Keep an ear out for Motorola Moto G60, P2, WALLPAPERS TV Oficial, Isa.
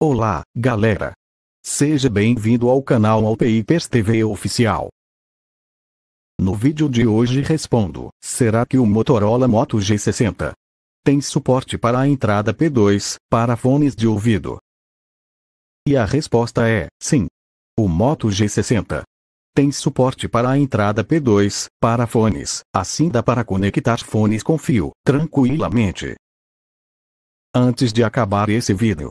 Olá, galera! Seja bem-vindo ao canal WALLPAPERS TV Oficial. No vídeo de hoje respondo, será que o Motorola Moto G60 tem suporte para a entrada P2, para fones de ouvido? E a resposta é, sim. O Moto G60 tem suporte para a entrada P2, para fones, assim dá para conectar fones com fio, tranquilamente. Antes de acabar esse vídeo,